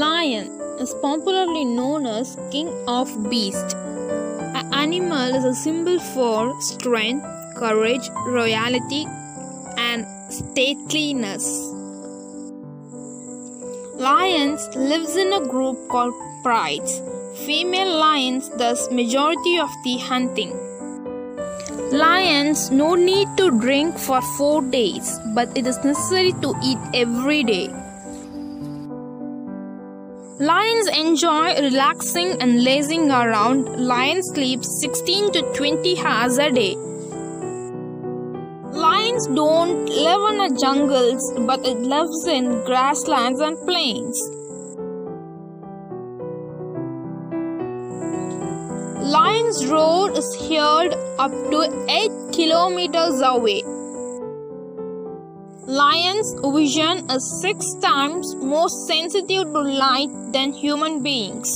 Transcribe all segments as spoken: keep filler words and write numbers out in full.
Lion is popularly known as king of beasts. An animal is a symbol for strength, courage, royalty, and stateliness. Lions lives in a group called prides. Female lions does majority of the hunting. Lions no need to drink for four days, but it is necessary to eat every day. Lions enjoy relaxing and lazing around. Lions sleep sixteen to twenty hours a day. Lions don't live in the jungles, but it lives in grasslands and plains. Lions' roar is heard up to eight kilometers away. Lions' vision is six times more sensitive to light than human beings.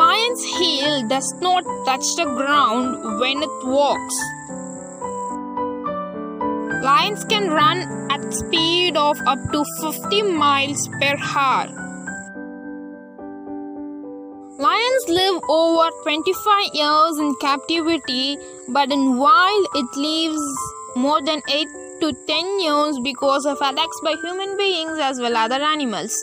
Lion's heel does not touch the ground when it walks. Lions can run at speed of up to fifty miles per hour. Lions live over twenty-five years in captivity, but in wild it lives more than eight to ten years because of attacks by human beings as well as other animals.